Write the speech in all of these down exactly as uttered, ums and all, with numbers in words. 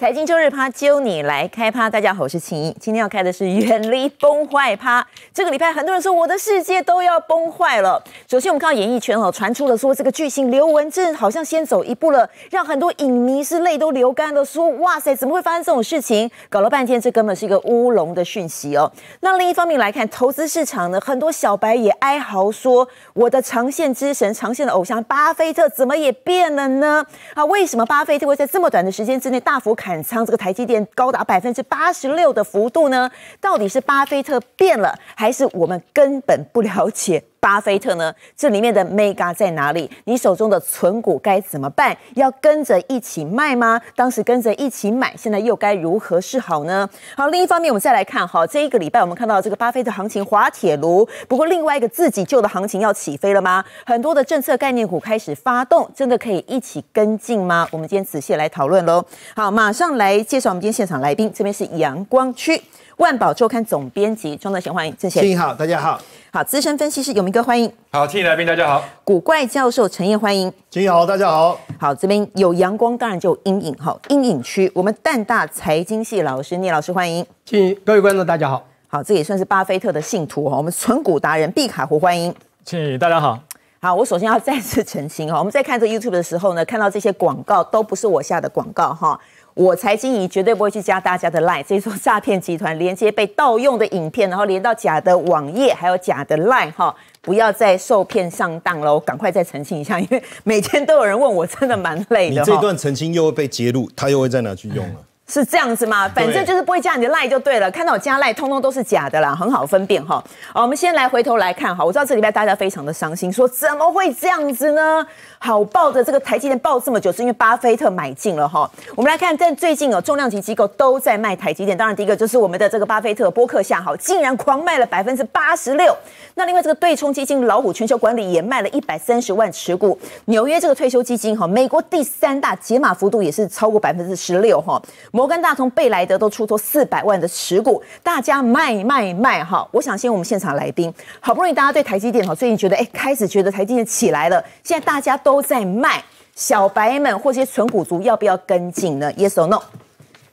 财经周日趴，揪你来开趴。大家好，我是秦怡，今天要开的是远离崩坏趴。这个礼拜很多人说我的世界都要崩坏了。首先，我们看到演艺圈哦，传出了说这个巨星刘文正好像先走一步了，让很多影迷是泪都流干了，说哇塞，怎么会发生这种事情？搞了半天，这根本是一个乌龙的讯息哦。那另一方面来看，投资市场呢，很多小白也哀嚎说，我的长线之神、长线的偶像巴菲特怎么也变了呢？啊，为什么巴菲特会在这么短的时间之内大幅砍？砍仓这个台积电高达百分之八十六的幅度呢，到底是巴菲特变了，还是我们根本不了解巴菲特呢？这里面的 mega 在哪里？你手中的存股该怎么办？要跟着一起卖吗？当时跟着一起买，现在又该如何是好呢？好，另一方面我们再来看，好，这一个礼拜我们看到这个巴菲特行情滑铁卢，不过另外一个自己救的行情要起飞了吗？很多的政策概念股开始发动，真的可以一起跟进吗？我们今天仔细来讨论喽。好，马上来介绍我们今天现场来宾，这边是阳光区万宝周刊总编辑庄德贤，欢迎郑贤。你好，大家好。好，资深分析师有明哥，欢迎。好，请来宾大家好。古怪教授陈烨，欢迎。你好，大家好。好，这边有阳光，当然就有阴影。好，阴影区，我们淡大财经系老师聂老师，欢迎。请各位观众大家好。好，这也算是巴菲特的信徒我们存股达人毕卡胡，欢迎。请大家好。好，我首先要再次澄清我们在看这 YouTube 的时候呢，看到这些广告都不是我下的广告哈。我财经仪绝对不会去加大家的 LINE， 这种诈骗集团连接被盗用的影片，然后连到假的网页，还有假的 LINE 哈，不要再受骗上当了。我赶快再澄清一下，因为每天都有人问我，真的蛮累的。你这段澄清又会被揭露，他又会再拿去用了。是这样子吗？反正就是不会加你的 LINE 就对了，看到我加 LINE 通通都是假的啦，很好分辨哈。好，我们先来回头来看哈，我知道这礼拜大家非常的伤心，说怎么会这样子呢？好，抱着这个台积电抱这么久，是因为巴菲特买进了哈。我们来看，但最近哦，重量级机构都在卖台积电，当然第一个就是我们的这个巴菲特波克夏哈，竟然狂卖了百分之八十六。那另外这个对冲基金老虎全球管理也卖了一百三十万持股，纽约这个退休基金哈，美国第三大解码幅度也是超过百分之十六哈。摩根大通、贝莱德都出脱四百万的持股，大家卖卖卖哈！我想先我们现场来宾，好不容易大家对台积电哈，最近觉得哎、欸，开始觉得台积电起来了，现在大家都在卖，小白们或些存股族要不要跟进呢 ？Yes or no？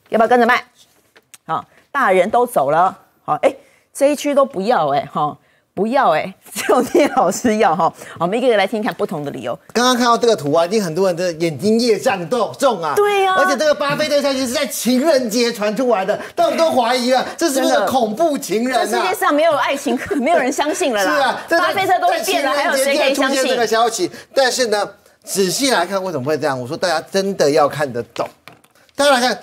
要不要跟着卖？好，大人都走了，好哎、欸，这一区都不要哎、欸、哈。不要哎、欸，只有聂老师要哈。好，我们一个一个来听看不同的理由。刚刚看到这个图啊，一定很多人的眼睛夜战都有中啊。对呀、啊，而且这个巴菲特消息是在情人节传出来的，但我们都怀疑了，这是不是恐怖情人啊？这世界上没有爱情，没有人相信了啦。是啊，这巴菲特都会变了，还有谁可以相信这个消息？但是呢，仔细来看为什么会这样？我说大家真的要看得懂，大家来看。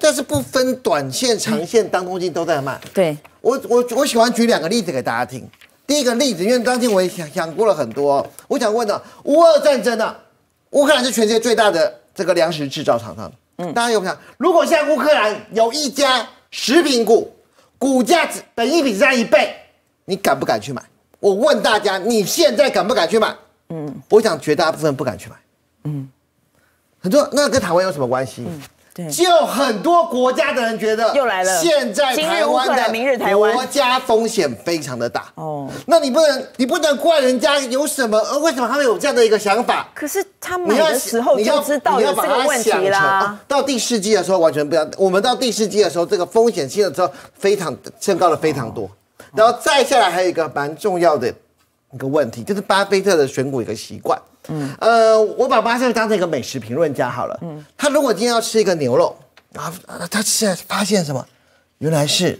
但是不分短线、长线，当中心都在卖。对我，我我喜欢举两个例子给大家听。第一个例子，因为当天我也想想过了很多、哦，我想问呢、啊，乌俄战争啊，乌克兰是全世界最大的这个粮食制造厂商，嗯，大家有没有想，如果现在乌克兰有一家食品股，股价本益比只占一倍，你敢不敢去买？我问大家，你现在敢不敢去买？嗯，我想绝大部分不敢去买，嗯，很多那跟台湾有什么关系？嗯就很多国家的人觉得，又来了。现在台湾的国家风险非常的大哦。那你不能，你不能怪人家有什么？呃，为什么他们有这样的一个想法？可是他买的时候就知道有这个问题啦。到第四季的时候完全不一样。我们到第四季的时候，这个风险性的时候非常升高了非常多。然后再下来还有一个蛮重要的一个问题，就是巴菲特的选股一个习惯。嗯，呃，我把巴菲特当成一个美食评论家好了。嗯，他如果今天要吃一个牛肉，啊，他现在发现什么？原来是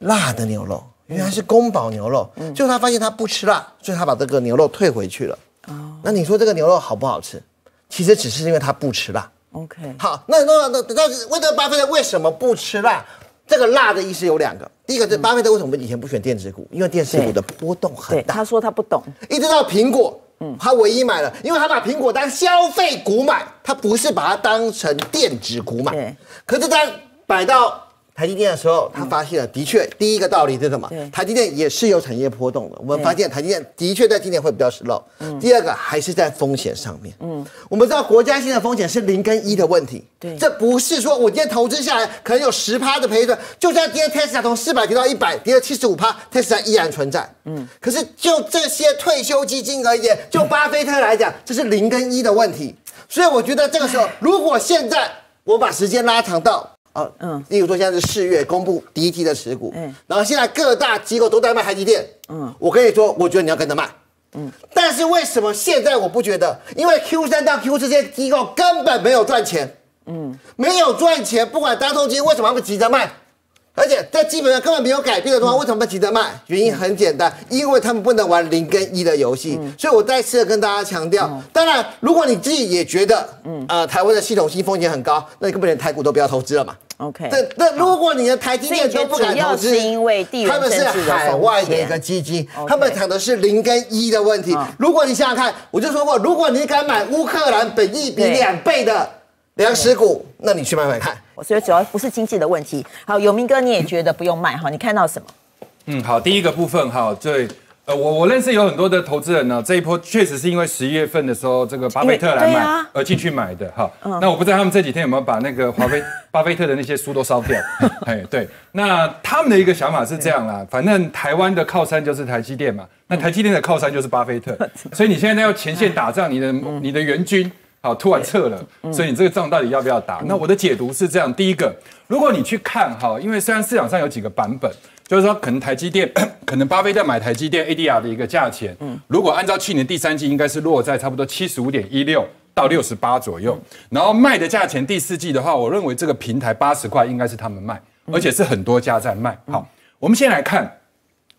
辣的牛肉，原来是宫保牛肉。嗯，最后他发现他不吃辣，所以他把这个牛肉退回去了。哦，那你说这个牛肉好不好吃？其实只是因为他不吃辣。OK， 好，那那那那，为什么巴菲特为什么不吃辣？这个辣的意思有两个，第一个是巴菲特为什么以前不选电子股？因为电子股的波动很大。他说他不懂，一直到苹果。嗯，他唯一买了，因为他把苹果当消费股买，他不是把它当成电子股买。可是他摆到台积电的时候，他发现了，的确，第一个道理是什么？台积电也是有产业波动的。我们发现台积电的确在今年会比较 slow。第二个还是在风险上面。嗯，我们知道国家性的风险是零跟一的问题。对，这不是说我今天投资下来可能有十趴的赔损，就算今天 Tesla 从四百跌到一百，跌了七十五趴 ，Tesla 依然存在。嗯，可是就这些退休基金而言，就巴菲特来讲，这是零跟一的问题。所以我觉得这个时候，如果现在我把时间拉长到啊，嗯，例如说现在是四月公布第一梯的持股，嗯，然后现在各大机构都在卖台积电，嗯，我跟你说，我觉得你要跟着卖，嗯，但是为什么现在我不觉得？因为 Q 三到 Q 四这些机构根本没有赚钱，嗯，没有赚钱，不管大众基金为什么他们急着卖，而且在基本上根本没有改变的状况，为什么急着卖？原因很简单，因为他们不能玩零跟一的游戏，嗯、所以我再次的跟大家强调，嗯、当然如果你自己也觉得，嗯，呃，台湾的系统性风险很高，那你根本连台股都不要投资了嘛。 OK， 这那如果你的台积电都不敢投资，因为他们是海外的一个基金，他们讲的是零跟一的问题。如果你想想看，我就说过，如果你敢买乌克兰本益比两倍的粮食股，那你去买买看。所以主要不是经济的问题。好，有明哥你也觉得不用卖哈？你看到什么？嗯，好，第一个部分哈，对。 呃，我我认识有很多的投资人呢、啊，这一波确实是因为十一月份的时候，这个巴菲特来买、啊、而进去买的哈。嗯、那我不知道他们这几天有没有把那个华菲巴菲特的那些书都烧掉。哎，对，那他们的一个想法是这样啦，反正台湾的靠山就是台积电嘛，那台积电的靠山就是巴菲特，嗯、所以你现在要前线打仗，你的、嗯、你的援军好突然撤了，嗯、所以你这个仗到底要不要打？嗯、那我的解读是这样，第一个，如果你去看哈，因为虽然市场上有几个版本。 就是说，可能台积电，可能巴菲特买台积电 A D R 的一个价钱，嗯，如果按照去年第三季，应该是落在差不多七十五点一六到六十八左右。然后卖的价钱，第四季的话，我认为这个平台八十块应该是他们卖，而且是很多家在卖。好，我们先来看，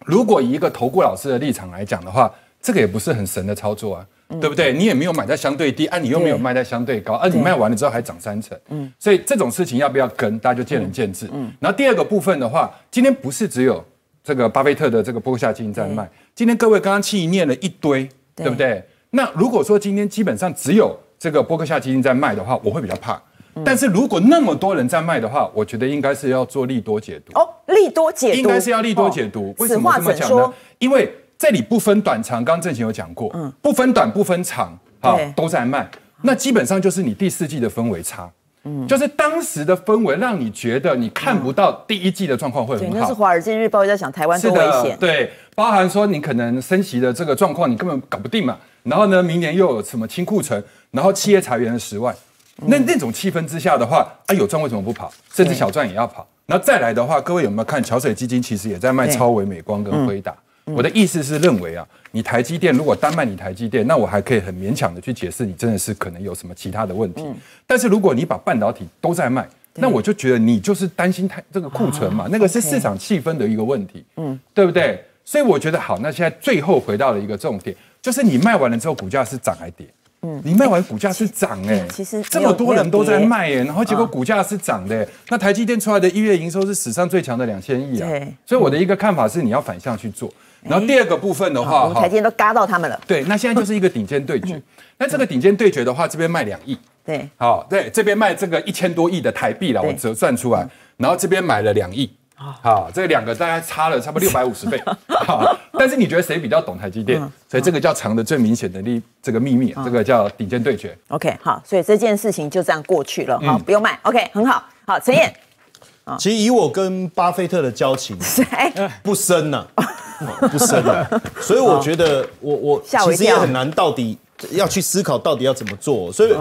如果以一个投顾老师的立场来讲的话，这个也不是很神的操作啊，对不对？你也没有买在相对低，啊，你又没有卖在相对高，啊，你卖完了之后还涨三成，嗯，所以这种事情要不要跟，大家就见仁见智。嗯，然后第二个部分的话。 今天不是只有这个巴菲特的这个波下基金在卖，今天各位刚刚气念了一堆， 对, 对不对？那如果说今天基本上只有这个波克夏基金在卖的话，我会比较怕。嗯、但是如果那么多人在卖的话，我觉得应该是要做利多解读。哦，利多解读应该是要利多解读。哦、为什么这么讲呢？因为这里不分短长，刚刚正贤有讲过，嗯、不分短不分长，好都在卖，那基本上就是你第四季的氛围差。 嗯，就是当时的氛围让你觉得你看不到第一季的状况会很好。对，那是《华尔街日报》在讲台湾多危险。对，包含说你可能升息的这个状况你根本搞不定嘛，然后呢，明年又有什么清库存，然后企业裁员了十万，嗯、那那种气氛之下的话，啊有赚为什么不跑？甚至小赚也要跑。然后再来的话，各位有没有看桥水基金其实也在卖超微、美光跟辉达？嗯、我的意思是认为啊，你台积电如果单卖你台积电，那我还可以很勉强的去解释你真的是可能有什么其他的问题。嗯、但是如果你把半导体都在卖，那我就觉得你就是担心它这个库存嘛，啊、那个是市场气氛的一个问题，嗯，对不对？所以我觉得好，那现在最后回到了一个重点，就是你卖完了之后股价是涨还跌？嗯，你卖完股价是涨哎、欸，其实这么多人都在卖哎、欸，然后结果股价是涨的、欸，啊、那台积电出来的一月营收是史上最强的两千亿啊，所以我的一个看法是你要反向去做。 然后第二个部分的话，台积电都嘎到他们了。对，那现在就是一个顶尖对决。那这个顶尖对决的话，这边卖两亿，对，好，对，这边卖这个一千多亿的台币了，我折算出来，然后这边买了两亿，好，这两个大概差了差不多六百五十倍。好，但是你觉得谁比较懂台积电？所以这个叫藏的最明显的利这个秘密，这个叫顶尖对决。OK， 好，所以这件事情就这样过去了，好，不用卖。OK， 很好，好，陈彦。 其实以我跟巴菲特的交情，不深呐、啊，不深啊，所以我觉得我我其实也很难到底要去思考到底要怎么做。所以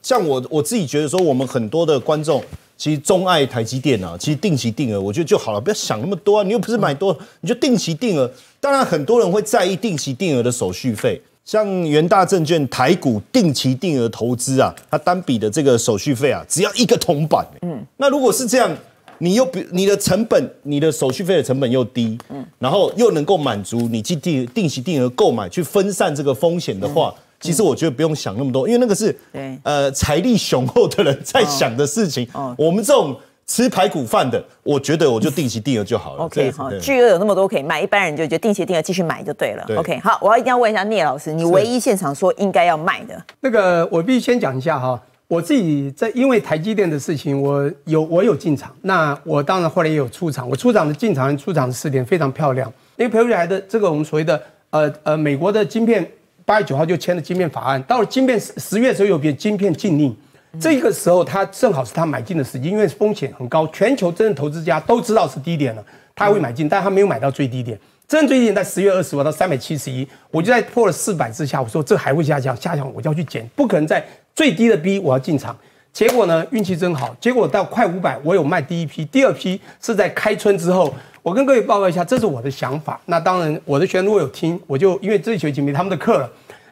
像我我自己觉得说，我们很多的观众其实钟爱台积电啊，其实定期定额我觉得就好了，不要想那么多啊。你又不是买多，你就定期定额。当然很多人会在意定期定额的手续费，像元大证券台股定期定额投资啊，它单笔的这个手续费啊，只要一个铜板。嗯，那如果是这样。 你又比你的成本，你的手续费的成本又低，嗯，然后又能够满足你去定定期定额购买，去分散这个风险的话，嗯、其实我觉得不用想那么多，因为那个是对呃财力雄厚的人在想的事情。哦，我们这种吃排骨饭的，我觉得我就定期定额就好了。OK， 好，巨额有那么多可以卖，一般人就觉得定期定额继续买就对了。对 OK， 好，我要一定要问一下聂老师，你唯一现场说应该要卖的那个，我必须先讲一下哈。 我自己在因为台积电的事情，我有我有进场，那我当然后来也有出场。我出场的进场出场的时点非常漂亮，因为培育来的这个我们所谓的呃呃美国的晶片，八月九号就签了晶片法案，到了晶片十月的时候有别晶片禁令，这个时候他正好是他买进的时机，因为风险很高，全球真正投资家都知道是低点了，他会买进，但他没有买到最低点。 真最近在十月二十五到三百七十一，我就在破了四百之下，我说这还会下降，下降我就要去减，不可能在最低的 B 我要进场。结果呢，运气真好，结果到快五百，我有卖第一批，第二批是在开春之后。我跟各位报告一下，这是我的想法。那当然，我的学生如果有听，我就因为这一学期没他们的课了，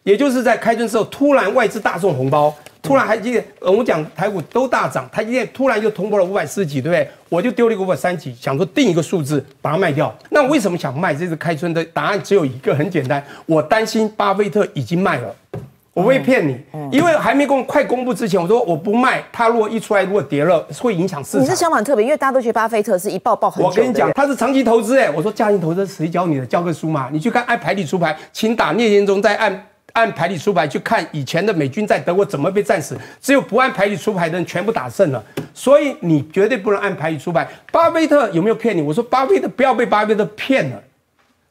也就是在开春之后，突然外资大送红包，突然台积电，嗯、我讲台股都大涨，台积电突然就突破了五百四十几，对不对？我就丢了一个五百三十几，想说定一个数字把它卖掉。那为什么想卖？这次开春的答案只有一个，很简单，我担心巴菲特已经卖了。 我不会骗你，嗯、因为还没公快公布之前，我说我不卖，它如果一出来如果跌了，会影响市场。你这想法特别，因为大家都觉得巴菲特是一爆爆很久。我跟你讲，他是长期投资哎，我说价值投资谁教你的？教科书嘛，你去看按牌理出牌，请打聂建中在按按牌理出牌去看以前的美军在德国怎么被战死，只有不按牌理出牌的人全部打胜了，所以你绝对不能按牌理出牌。巴菲特有没有骗你？我说巴菲特不要被巴菲特骗了。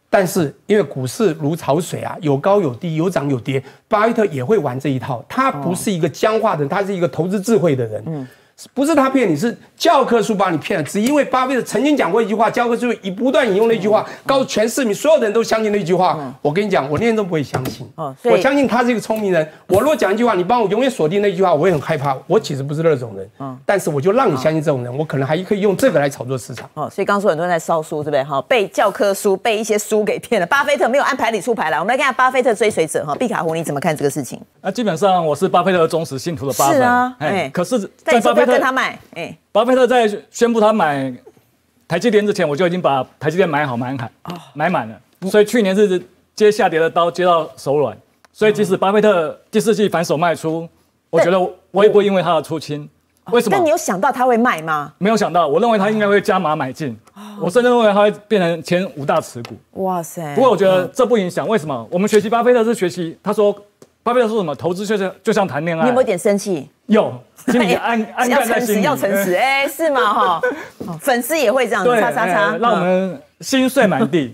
但是因为股市如潮水啊，有高有低，有涨有跌，巴菲特也会玩这一套。他不是一个僵化的人，他是一个投资智慧的人。嗯，不是他骗你，是教科书把你骗了。只因为巴菲特曾经讲过一句话，教科书以不断引用那句话，嗯、告诉全市民、嗯、所有的人都相信那句话。嗯、我跟你讲，我念都不会相信。哦、我相信他是一个聪明人。我如果讲一句话，你帮我永远锁定那句话，我也很害怕。我其实不是那种人。嗯，但是我就让你相信这种人，我可能还可以用这个来炒作市场。哦，所以刚说很多人在烧书，对不对？哈，被教科书、被一些书给骗了。巴菲特没有按牌理出牌了。我们来看下巴菲特追随者哈，毕卡胡，你怎么看这个事情？啊，基本上我是巴菲特的忠实信徒的巴粉。是啊，哎、欸，可是在巴菲特。 跟他买，哎、欸，巴菲特在宣布他买台积电之前，我就已经把台积电买好、买满、哦、买满了。所以去年是接下跌的刀，接到手软。所以即使巴菲特第四季反手卖出，我觉得我也不会因为他的出清。为什么？那你有想到他会卖吗？没有想到，我认为他应该会加码买进。哦、我甚至认为他会变成前五大持股。哇塞！不过我觉得这不影响。为什么？我们学习巴菲特是学习，他说。 巴菲特说什么？投资就像就像谈恋爱。你有没有点生气？有，心里暗暗淡在心里。要诚实，要诚实，哎，是吗？哈，粉丝也会这样子，叉叉叉，让我们心碎满地。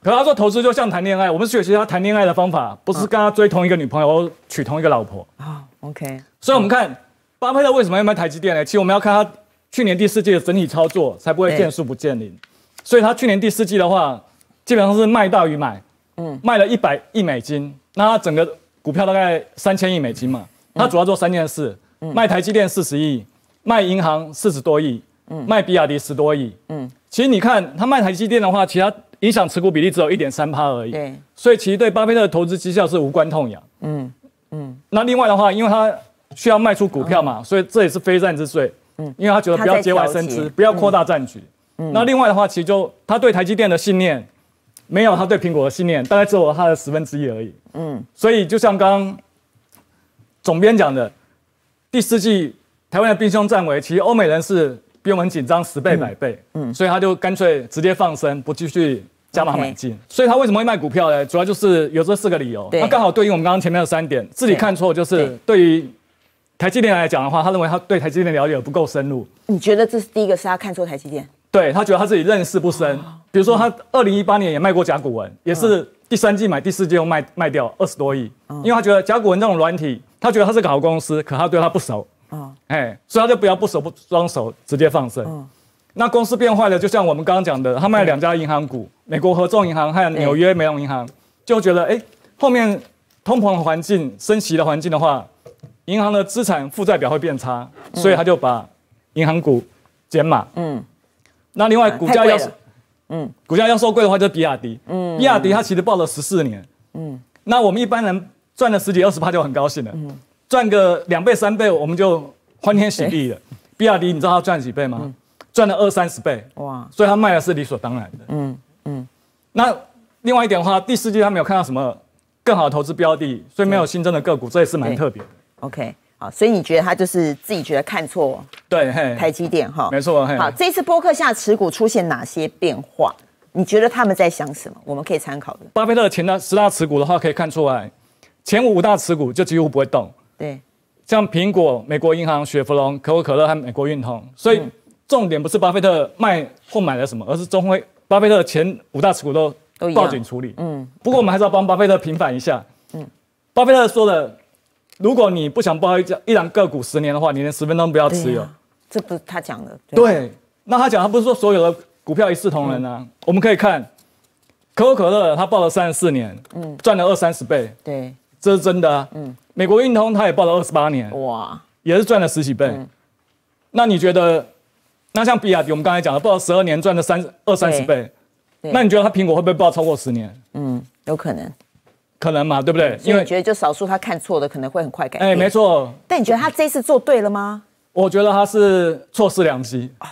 可他说投资就像谈恋爱，我们学习他谈恋爱的方法，不是跟他追同一个女朋友，娶同一个老婆。啊 ，OK。所以我们看巴菲特为什么要买台积电呢？其实我们要看他去年第四季的整体操作，才不会见树不见林。所以他去年第四季的话，基本上是卖大于买，嗯，卖了一百亿美金，那他整个。 股票大概三千亿美金嘛，它主要做三件事：嗯、卖台积电四十亿，卖银行四十多亿，嗯、卖比亚迪十多亿。嗯，其实你看它卖台积电的话，其他影响持股比例只有一点三趴而已。所以其实对巴菲特的投资绩效是无关痛痒。嗯嗯。那另外的话，因为他需要卖出股票嘛，嗯、所以这也是非战之罪。嗯，因为他觉得不要节外生枝，不要扩大战局。嗯、那另外的话，其实就他对台积电的信念。 没有他对苹果的信念，大概只有他的十分之一而已。嗯，所以就像刚刚总编讲的，第四季台湾的兵凶战危，其实欧美人是比我们紧张十倍百倍。嗯，嗯所以他就干脆直接放生，不继续加码买进。所以他为什么会卖股票呢？主要就是有这四个理由。那刚好对应我们刚刚前面的三点，自己看错就是对于。 台积电来讲的话，他认为他对台积电了解不够深入。你觉得这是第一个是他看错台积电？对他觉得他自己认识不深。比如说他二零一八年也卖过甲骨文，嗯、也是第三季买，第四季又卖卖掉二十多亿，嗯、因为他觉得甲骨文这种软体，他觉得它是个好公司，可他对它不熟。嗯、哎，所以他就不要不熟不装熟，直接放生。嗯、那公司变坏了，就像我们刚刚讲的，他卖了两家银行股，美国合众银行和纽约梅隆银行，就觉得哎，后面通膨的环境、升息的环境的话。 银行的资产负债表会变差，所以他就把银行股减码。嗯，那另外股价要是，嗯，股价要收贵的话就是比亚迪。嗯，比亚迪它其实抱了十四年。嗯，那我们一般人赚了十几二十趴就很高兴了。嗯，赚个两倍三倍我们就欢天喜地了。比亚迪你知道他赚几倍吗？赚了二三十倍。哇！所以他卖的是理所当然的。嗯嗯。那另外一点的话，第四季他没有看到什么更好的投资标的，所以没有新增的个股，这也是蛮特别的。 OK， 好，所以你觉得他就是自己觉得看错对台积电哈，没错。好，这次波克夏持股出现哪些变化？你觉得他们在想什么？我们可以参考的。巴菲特的前大十大持股的话，可以看出来，前五大持股就几乎不会动。对，像苹果、美国银行、雪佛龙、可口可乐和美国运通。所以重点不是巴菲特卖或买了什么，而是终会巴菲特的前五大持股都都报警处理。嗯，不过我们还是要帮巴菲特平反一下。嗯，巴菲特说的。 如果你不想抱一一档个股十年的话，你连十分钟不要持有。啊、这不是他讲的。对， 对，那他讲他不是说所有的股票一视同仁啊。嗯、我们可以看，可口可乐他抱了三十四年，嗯，赚了二三十倍。对，这是真的啊。嗯，美国运通他也抱了二十八年。哇，也是赚了十几倍。嗯、那你觉得，那像比亚迪，我们刚才讲的，报十二年赚了三二三十倍，那你觉得它苹果会不会报超过十年？嗯，有可能。 可能嘛，对不对？因为觉得就少数他看错的，可能会很快改变。哎，没错。但你觉得他这次做对了吗？我觉得他是错失良机啊。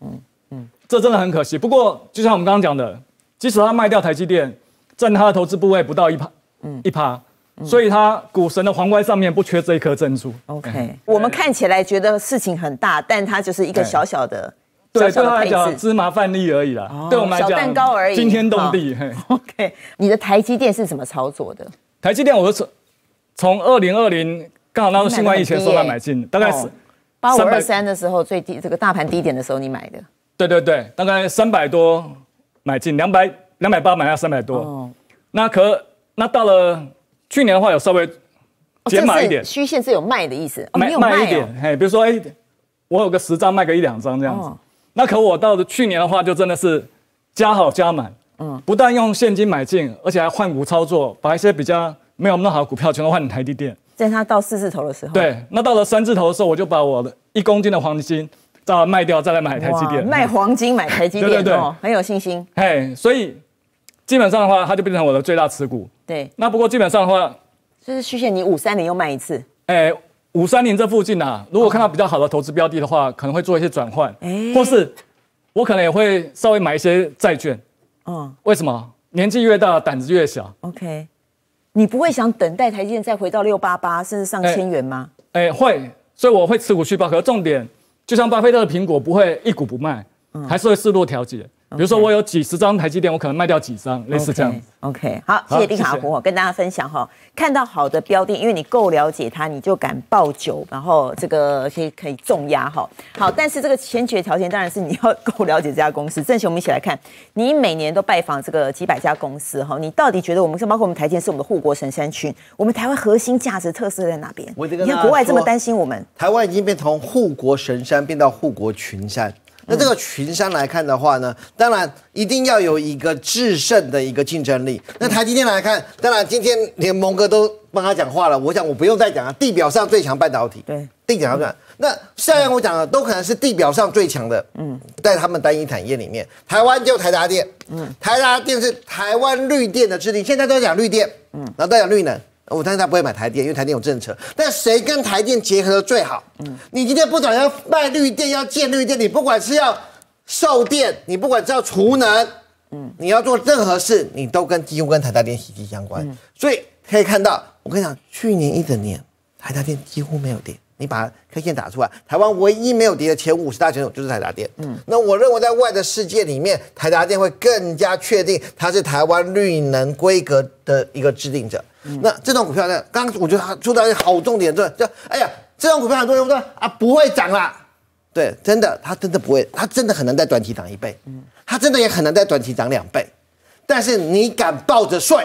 嗯嗯，这真的很可惜。不过就像我们刚刚讲的，即使他卖掉台积电，占他的投资部位不到一趴，嗯，一趴，所以他股神的皇冠上面不缺这一颗珍珠。OK， 我们看起来觉得事情很大，但它就是一个小小的。 对，对他来讲芝麻饭粒而已啦。对我们来讲，小蛋糕而已，惊天动地。OK， 你的台积电是怎么操作的？台积电，我是从二零二零刚好那时候新冠疫情的时候买进，大概是八五二三的时候最低，这个大盘低点的时候你买的。对对对，大概三百多买进，两百两百八买到三百多。那可那到了去年的话，有稍微减码一点。虚线是有卖的意思，卖卖一点。嘿，比如说哎，我有个十张卖个一两张这样子。 那可我到了去年的话，就真的是加好加满，嗯，不但用现金买进，而且还换股操作，把一些比较没有那么好的股票全都换成台积电。在它到四字头的时候，对，那到了三字头的时候，我就把我的一公斤的黄金再来卖掉，再来买台积电。卖黄金买台积电，对对对，哦，很有信心。嘿，所以基本上的话，它就变成我的最大持股。对，那不过基本上的话，就是虚线，你五三零又卖一次，哎。 五三零这附近啊，如果看到比较好的投资标的的话，可能会做一些转换，欸、或是我可能也会稍微买一些债券。嗯，为什么？年纪越大，胆子越小。OK， 你不会想等待台积电再回到六八八甚至上千元吗？哎、欸欸，会，所以我会持股续报。可是重点，就像巴菲特的苹果不会一股不卖，嗯、还是会适度调节。 比如说我有几十张台积电，我可能卖掉几张，类似这样。OK， 好，谢谢丁卡古跟大家分享哈，看到好的标的，因为你够了解它，你就敢抱久，然后这个可以可以重压哈。好，但是这个先决条件当然是你要够了解这家公司。正奇，我们一起来看，你每年都拜访这个几百家公司哈，你到底觉得我们包括我们台积电是我们的护国神山群，我们台湾核心价值特色在哪边？你看国外这么担心我们，台湾已经变从护国神山变到护国群山。 那这个群山来看的话呢，当然一定要有一个制胜的一个竞争力。那台积电来看，当然今天连蒙哥都帮他讲话了，我想我不用再讲了。地表上最强半导体，对，地表上、嗯、那虽然我讲的都可能是地表上最强的，嗯，在他们单一产业里面，台湾就台达电，嗯，台达电是台湾绿电的制定，现在都在讲绿电，嗯，然后都讲绿能。 我但是他不会买台电，因为台电有政策。但谁跟台电结合最好？嗯，你今天不管要卖绿电，要建绿电，你不管是要售电，你不管是要储能，嗯，你要做任何事，你都跟几乎跟台达电息息相关。嗯、所以可以看到，我跟你讲，去年一整年台达电几乎没有跌。你把 K 线打出来，台湾唯一没有跌的前五十大选手就是台达电。嗯，那我认为在外的世界里面，台达电会更加确定它是台湾绿能规格的一个制定者。 那这种股票呢？刚刚我觉得它出到一个好重点，就就哎呀，这种股票很多人说啊不会涨啦，对，真的，它真的不会，它真的很难在短期涨一倍，嗯，它真的也很难在短期涨两倍，但是你敢抱着睡，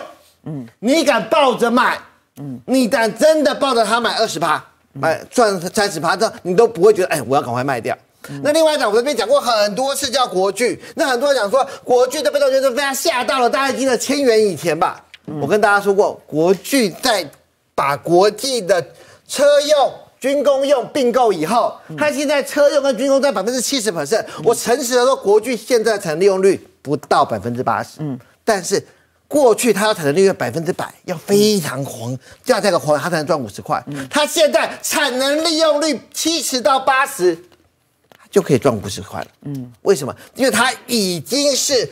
嗯，你敢抱着买，嗯，你敢真的抱着它买二十趴，买赚三十趴，这你都不会觉得哎，我要赶快卖掉。 那另外一档，我这边讲过很多次叫国巨，那很多人讲说国巨的被动元件被它吓到了，大概已经在千元以前吧。 我跟大家说过，国巨在把国际的车用、军工用并购以后，它现在车用跟军工在百分之七十 percent。我诚实的说，国巨现在产能利用率不到百分之八十，嗯，但是过去它要产能利用百分之百，要非常狂，这样才个狂，它才能赚五十块。它现在产能利用率七十到八十，就可以赚五十块了。嗯，为什么？因为它已经是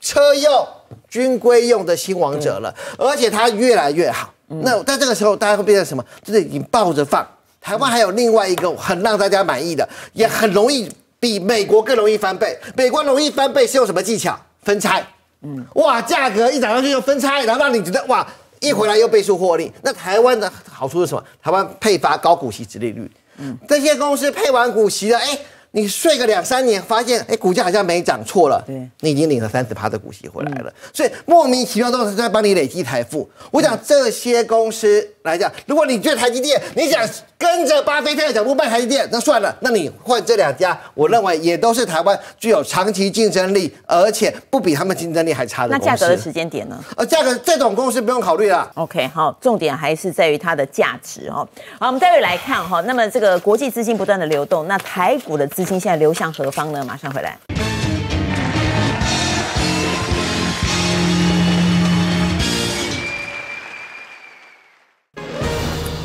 车用。 军规用的新王者了，而且它越来越好。嗯、那在这个时候，大家会变成什么？就是已经抱着放。台湾还有另外一个很让大家满意的，也很容易比美国更容易翻倍。美国容易翻倍是用什么技巧？分拆。嗯，哇，价格一涨上去就分拆，然后让你觉得哇，一回来又倍数获利。那台湾的好处是什么？台湾配发高股息殖利率。嗯，这些公司配完股息了，哎、欸。 你睡个两三年，发现哎，股价好像没涨错了，对，你已经领了三十趴的股息回来了，嗯、所以莫名其妙都是在帮你累积财富。我想这些公司来讲，如果你觉得台积电，你想跟着巴菲特的脚步卖台积电，那算了，那你换这两家，我认为也都是台湾具有长期竞争力，而且不比他们竞争力还差的公司。那价格的时间点呢？呃，价格这种公司不用考虑了。OK， 好，重点还是在于它的价值哦。好，我们待会来看哈、哦。那么这个国际资金不断的流动，那台股的资金现在流向何方呢？马上回来。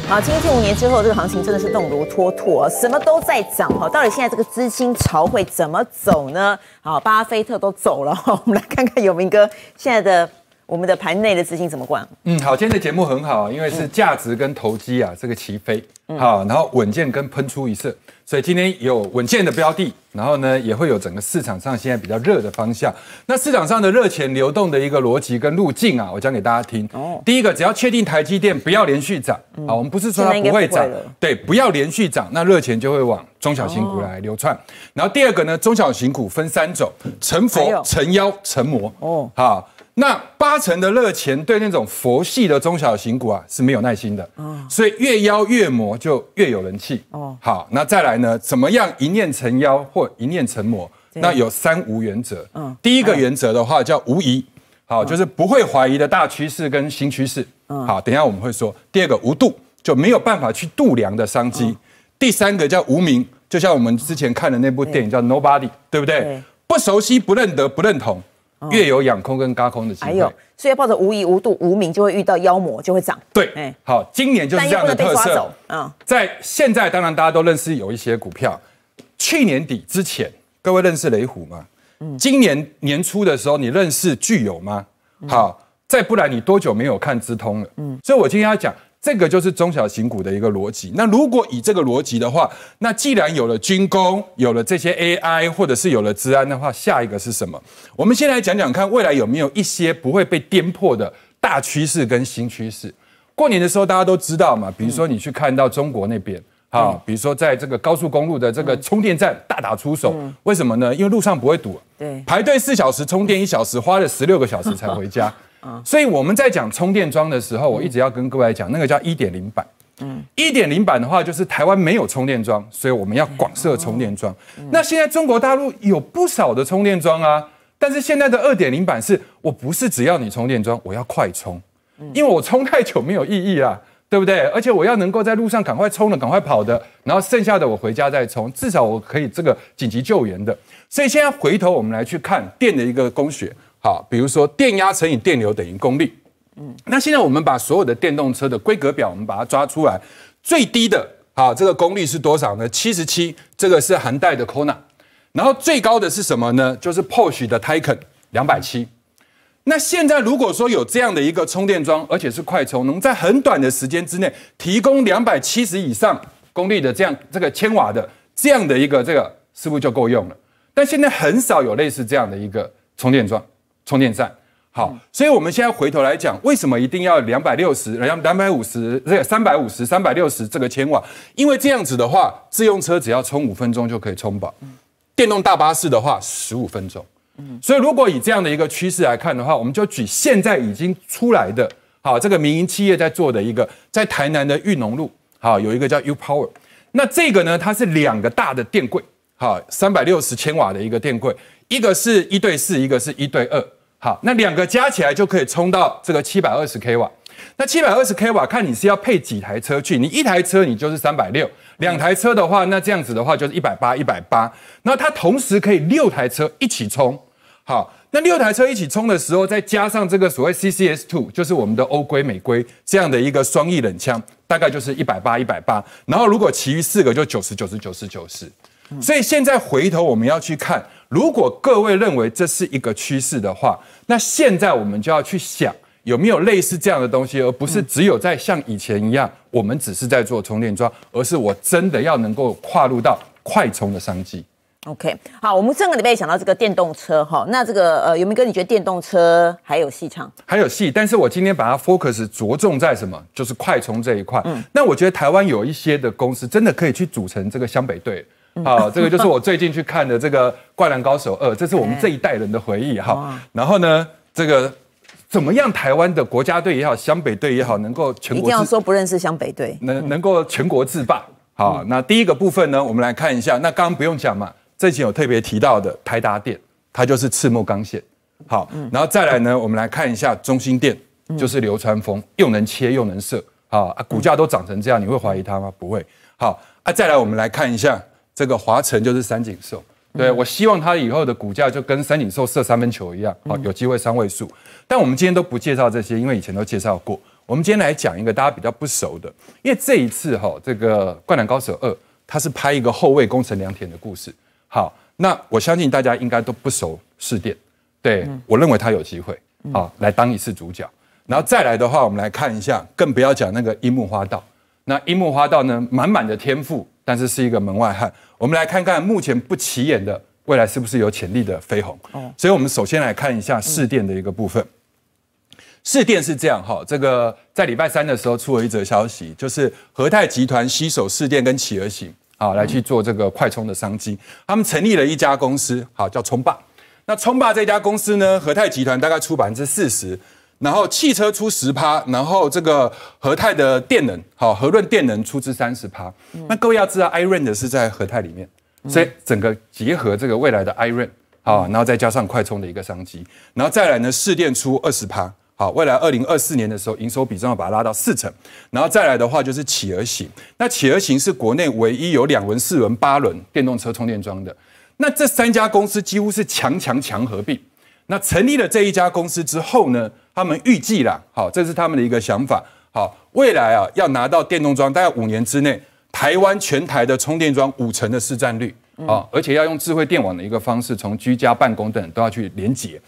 好，经历五年之后，这个行情真的是动如脱兔啊，什么都在涨哈。到底现在这个资金潮会怎么走呢？好，巴菲特都走了，我们来看看有明哥现在的我们的盘内的资金怎么灌。嗯，好，今天的节目很好，因为是价值跟投机啊，这个齐飞。好，然后稳健跟喷出一射，所以今天有稳健的标的，然后呢也会有整个市场上现在比较热的方向。那市场上的热钱流动的一个逻辑跟路径啊，我讲给大家听。哦，第一个只要确定台积电不要连续涨，嗯、好，我们不是说它不会涨，对，不要连续涨，那热钱就会往中小型股来流窜。哦、然后第二个呢，中小型股分三种：成佛、成妖、成魔。哦，好。那八成的热钱对那种佛系的中小型股啊是没有耐心的，所以越妖越魔就越有人气。哦，好，那再来呢？怎么样一念成妖或一念成魔？那有三无原则。嗯，第一个原则的话叫无疑，好，就是不会怀疑的大趋势跟新趋势。好，等一下我们会说。第二个无度，就没有办法去度量的商机。第三个叫无名，就像我们之前看的那部电影叫《Nobody》，对不对？不熟悉、不认得、不认同。越有养空跟嘎空的机会，哎呦，所以要抱着无疑、无度、无名，就会遇到妖魔，就会涨。对，哎，好，今年就是这样的特色。嗯，在现在当然大家都认识有一些股票，去年底之前，各位认识雷虎吗？嗯，今年年初的时候，你认识巨友吗？好，再不然你多久没有看资通了？嗯，所以我今天要讲这个就是中小型股的一个逻辑。那如果以这个逻辑的话，那既然有了军工，有了这些 A I， 或者是有了资安的话，下一个是什么？我们先来讲讲看，未来有没有一些不会被颠破的大趋势跟新趋势。过年的时候大家都知道嘛，比如说你去看到中国那边。好，比如说在这个高速公路的这个充电站大打出手，嗯、为什么呢？因为路上不会堵，对，排队四小时充电一小时，花了十六个小时才回家。嗯、所以我们在讲充电桩的时候，我一直要跟各位讲，那个叫一点零版。嗯，一点零版的话，就是台湾没有充电桩，所以我们要广设充电桩。嗯、那现在中国大陆有不少的充电桩啊，但是现在的二点零版是，我不是只要你充电桩，我要快充，因为我充太久没有意义啦。对不对？而且我要能够在路上赶快冲的、赶快跑的，然后剩下的我回家再冲，至少我可以这个紧急救援的。所以现在回头我们来去看电的一个供学，好，比如说电压乘以电流等于功率。嗯，那现在我们把所有的电动车的规格表，我们把它抓出来，最低的，好，这个功率是多少呢？ 七十七， 这个是韩代的 Kona， 然后最高的是什么呢？就是 Porsche 的 Taycan 两百七十。那现在如果说有这样的一个充电桩，而且是快充，能在很短的时间之内提供两百七十以上功率的这样这个千瓦的这样的一个这个，是不是就够用了？但现在很少有类似这样的一个充电桩、充电站。好，嗯、所以我们现在回头来讲，为什么一定要两百六十、两百五十、这个三百五十、三百六十这个千瓦？因为这样子的话，自用车只要充五分钟就可以充饱，电动大巴士的话十五分钟。所以，如果以这样的一个趋势来看的话，我们就举现在已经出来的，好，这个民营企业在做的一个，在台南的裕农路，好，有一个叫 U Power， 那这个呢，它是两个大的电柜，好，三百六十千瓦的一个电柜，一个是一对四，一个是一对二，好，那两个加起来就可以充到这个七百二十 k 瓦。那七百二十 k 瓦，看你是要配几台车去，你一台车你就是三百六，两台车的话，那这样子的话就是一百八，一百八。那它同时可以六台车一起充，好，那六台车一起充的时候，再加上这个所谓 C C S two， 就是我们的欧规、美规这样的一个双翼冷枪，大概就是一百八，一百八。然后如果其余四个就九十九十九十九十。所以现在回头我们要去看，如果各位认为这是一个趋势的话，那现在我们就要去想。有没有类似这样的东西，而不是只有在像以前一样，我们只是在做充电桩，而是我真的要能够跨入到快充的商机。OK， 好，我们上个礼拜也讲到这个电动车哈，那这个呃，有没有跟你觉得电动车还有戏唱？还有戏，但是我今天把它 focus 着重在什么？就是快充这一块。嗯，那我觉得台湾有一些的公司真的可以去组成这个湘北队。好，这个就是我最近去看的这个《灌篮高手二》，这是我们这一代人的回忆哈。然后呢，这个。怎么样台湾的国家队也好，湘北队也好，能够全国一定要说不认识湘北队，能能够全国制霸。好，嗯、那第一个部分呢，我们来看一下。那刚刚不用讲嘛，之前有特别提到的台达电，它就是赤木刚宪。好，嗯、然后再来呢，我们来看一下中兴电，就是流川枫，又能切又能射。好啊，股价都涨成这样，你会怀疑它吗？不会。好啊，再来我们来看一下这个华城，就是三井寿。 对，我希望它以后的股价就跟三井寿射三分球一样，好，有机会三位数。但我们今天都不介绍这些，因为以前都介绍过。我们今天来讲一个大家比较不熟的，因为这一次哈，这个《灌篮高手二》它是拍一个后卫宫城良田的故事。好，那我相信大家应该都不熟市电，对我认为他有机会好来当一次主角。然后再来的话，我们来看一下，更不要讲那个樱木花道。那樱木花道呢，满满的天赋。 但是是一个门外汉，我们来看看目前不起眼的未来是不是有潜力的飞鸿。所以，我们首先来看一下市电的一个部分。市电是这样哈，这个在礼拜三的时候出了一则消息，就是和泰集团携手市电跟企鹅行啊，来去做这个快充的商机。他们成立了一家公司，好叫充霸。那充霸这家公司呢，和泰集团大概出百分之四十。 然后汽车出十趴，然后这个和泰的电能，好，和润电能出资三十趴。嗯、那各位要知道 ，iron 是在和泰里面，所以整个结合这个未来的 iron 好，然后再加上快充的一个商机，然后再来呢，市电出二十趴，好，未来二零二四年的时候，营收比重要把它拉到四成，然后再来的话就是企鹅型，那企鹅型是国内唯一有两轮、四轮、八轮电动车充电桩的，那这三家公司几乎是强强强合并。 那成立了这一家公司之后呢，他们预计啦，好，这是他们的一个想法，好，未来啊要拿到电动桩，大概五年之内，台湾全台的充电桩五成的市占率啊，而且要用智慧电网的一个方式，从居家、办公等都要去连结。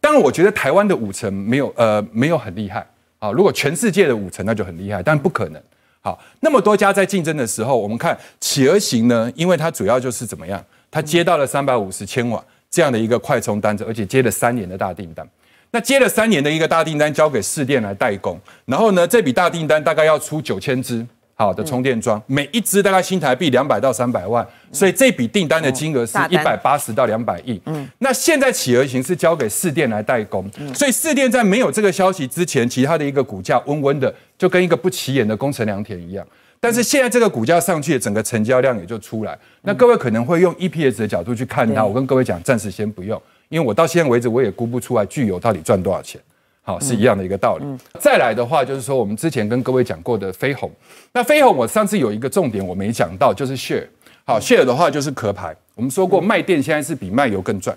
当然，我觉得台湾的五成没有呃没有很厉害啊，如果全世界的五成那就很厉害，但不可能。好，那么多家在竞争的时候，我们看企鹅型呢，因为它主要就是怎么样，它接到了三百五十千瓦。 这样的一个快充单子，而且接了三年的大订单，那接了三年的一个大订单交给市电来代工，然后呢，这笔大订单大概要出九千支好的充电桩，嗯、每一支大概新台币两百到三百万，所以这笔订单的金额是一百八十到两百亿。嗯，那现在企鹅型是交给市电来代工，嗯、所以市电在没有这个消息之前，其他的一个股价温温的，就跟一个不起眼的宫城良田一样。 但是现在这个股价上去，整个成交量也就出来。那各位可能会用 E P S 的角度去看它，我跟各位讲，暂时先不用，因为我到现在为止我也估不出来具有到底赚多少钱。好，是一样的一个道理。嗯嗯、再来的话，就是说我们之前跟各位讲过的飞鸿，那飞鸿我上次有一个重点我没讲到，就是 share。好 ，share 的话就是壳牌，我们说过卖电现在是比卖油更赚。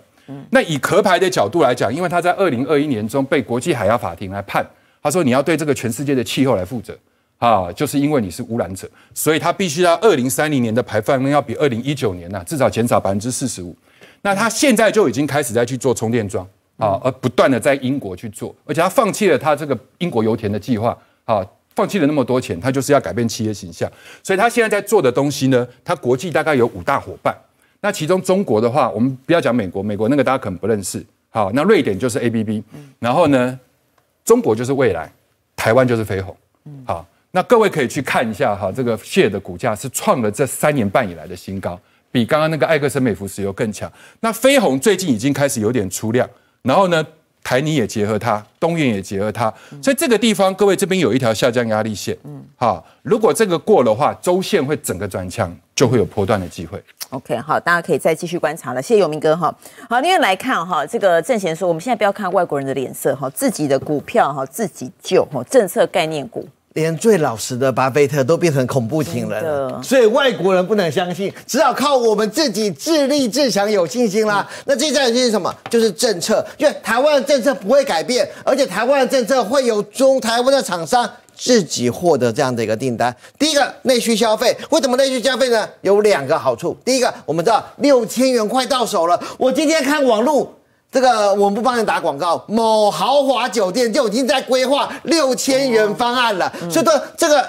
那以壳牌的角度来讲，因为它在二零二一年中被国际海洋法庭来判，他说你要对这个全世界的气候来负责。 啊，就是因为你是污染者，所以它必须要二零三零年的排放量要比二零一九年呐、啊、至少减少百分之四十五。那它现在就已经开始在去做充电桩啊，而不断的在英国去做，而且它放弃了它这个英国油田的计划啊，放弃了那么多钱，它就是要改变企业形象。所以它现在在做的东西呢，它国际大概有五大伙伴。那其中中国的话，我们不要讲美国，美国那个大家可能不认识。好，那瑞典就是 A B B， 然后呢，中国就是蔚来，台湾就是飞鸿。好。 那各位可以去看一下哈，这个 share 的股价是创了这三年半以来的新高，比刚刚那个埃克森美孚石油更强。那飞鸿最近已经开始有点出量，然后呢，台泥也结合它，东元也结合它，所以这个地方各位这边有一条下降压力线，嗯，好，如果这个过的话，周线会整个转强，就会有波段的机会。 OK， 好，大家可以再继续观察了。谢谢有明哥哈。好，另外来看哈，这个郑贤说，我们现在不要看外国人的脸色哈，自己的股票哈自己救哈，政策概念股。 连最老实的巴菲特都变成恐怖情人了，所以外国人不能相信，只好靠我们自己自立自强，有信心啦。嗯、那接下来就是什么？就是政策，因为台湾的政策不会改变，而且台湾的政策会由中台湾的厂商。 自己获得这样的一个订单，第一个内需消费，为什么内需消费呢？有两个好处，第一个我们知道六千元快到手了，我今天看网络，这个我们不帮你打广告，某豪华酒店就已经在规划六千元方案了，嗯、所以说这个。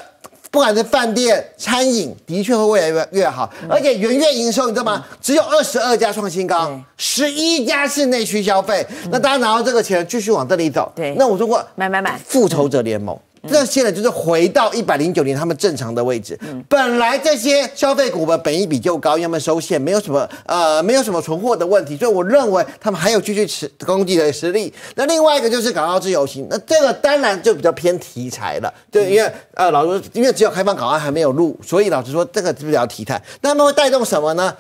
不管是饭店、餐饮，的确会越来越越好，嗯、而且元月营收你知道吗？嗯、只有二十二家创新高，十一、嗯、家是内需消费。嗯、那大家拿到这个钱，继续往这里走。对，那我说过买买买，复仇者联盟、嗯、那现在就是回到一百零九年他们正常的位置。嗯、本来这些消费股的本益比就高，因为他们收现，没有什么呃，没有什么存货的问题，所以我认为他们还有继续持攻击的实力。那另外一个就是港澳自由行，那这个当然就比较偏题材了，对，因为呃，老实说，因为只有开放港澳还没有入，所以老实说这个比较题材。那他们会带动什么呢？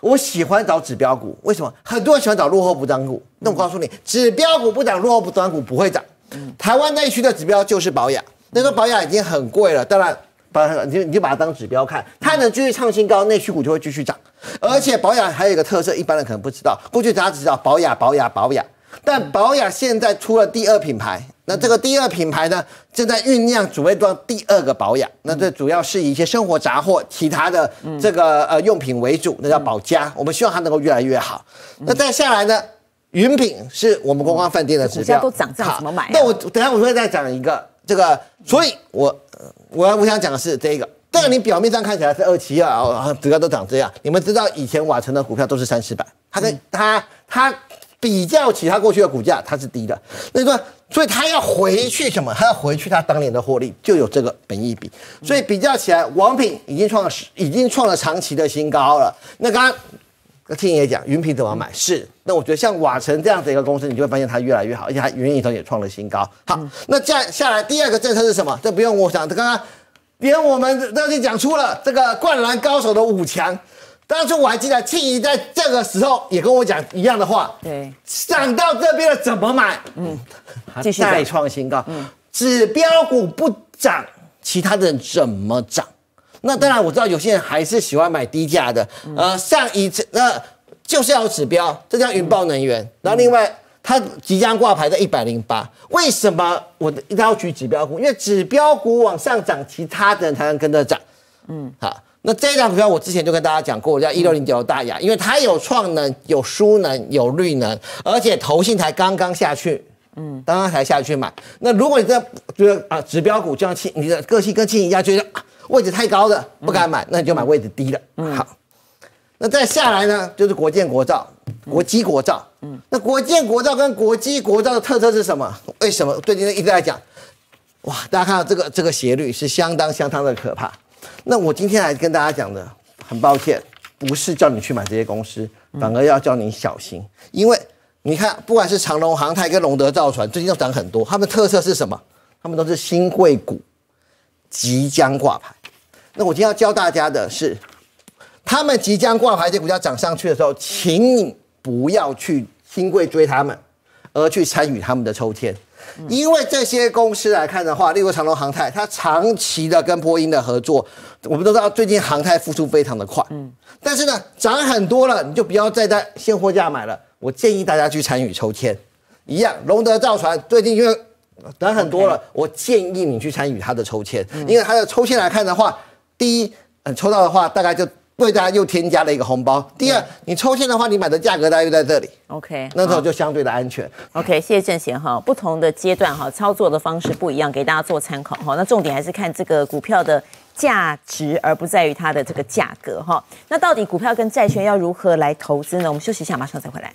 我喜欢找指标股，为什么？很多人喜欢找落后补涨股。那我告诉你，指标股不涨，落后补涨股不会涨。台湾内需的指标就是宝雅，那时候宝雅已经很贵了，当然把你就你就把它当指标看，它能继续创新高，内需股就会继续涨。而且宝雅还有一个特色，一般人可能不知道，过去大家只知道宝雅、宝雅、宝雅，但宝雅现在出了第二品牌，那这个第二品牌呢，正在酝酿准备装第二个宝雅，那这主要是以一些生活杂货、其他的这个呃用品为主，那叫宝佳，我们希望它能够越来越好。那再下来呢？云品是我们观光饭店的指标，嗯、股价都涨，这样怎么买、啊？那我等一下我会再讲一个这个，所以我我我想讲的是这个。这个你表面上看起来是二七二啊，指标都涨这样。你们知道以前瓦城的股票都是三四百，它跟、嗯、它它比较起它过去的股价，它是低的。那你说，所以它要回去什么？它要回去它当年的获利，就有这个本益比。所以比较起来，王品已经创了已经创了长期的新高了。那刚刚。那听也讲，云品怎么买？是，那我觉得像瓦城这样子一个公司，你就会发现它越来越好，而且它云集团也创了新高。好，嗯、那下下来第二个政策是什么？这不用我讲，刚刚连我们都已经讲出了这个灌篮高手的五强。当初我还记得庆怡在这个时候也跟我讲一样的话，对，涨到这边了怎么买？嗯，继续再创新高。嗯，指标股不涨，其他的人怎么涨？那当然，我知道有些人还是喜欢买低价的，嗯、呃，上一次呃就是要有指标，这叫云豹能源。嗯、然后另外，它即将挂牌在一百零八，为什么我一定要举指标股？因为指标股往上涨，其他的人才能跟着涨。嗯，好，那这一档股票我之前就跟大家讲过，叫一六零九的大亚，因为它有创能、有输能、有绿能，而且投信才刚刚下去。嗯，刚刚才下去买。那如果你真的觉得啊，指标股就像你的个性跟亲一样，觉得。位置太高的不敢买，嗯、那你就买位置低的。嗯、好，那再下来呢，就是国建国造、国基国造。嗯，那国建国造跟国基国造的特色是什么？为什么最近一直在讲？哇，大家看到这个这个斜率是相当相当的可怕。那我今天来跟大家讲的，很抱歉，不是叫你去买这些公司，反而要叫你小心，嗯、因为你看，不管是长荣航太跟龙德造船，最近都涨很多。它们的特色是什么？它们都是新贵股。即将挂牌，那我今天要教大家的是，他们即将挂牌，这股票涨上去的时候，请你不要去新贵追他们，而去参与他们的抽签，嗯、因为这些公司来看的话，例如长荣航太，它长期的跟波音的合作，我们都知道最近航太复苏非常的快，嗯，但是呢，涨很多了，你就不要再在现货价买了，我建议大家去参与抽签，一样，龙德造船最近因为。涨很多了， Okay. 我建议你去参与它的抽签，嗯、因为它的抽签来看的话，第一，嗯，抽到的话大概就为大家又添加了一个红包。第二，嗯、你抽签的话，你买的价格大概就在这里。OK， 那时候就相对的安全。OK， 谢谢正贤哈。不同的阶段哈，操作的方式不一样，给大家做参考哈。那重点还是看这个股票的价值，而不在于它的这个价格哈。那到底股票跟债券要如何来投资呢？我们休息一下，马上再回来。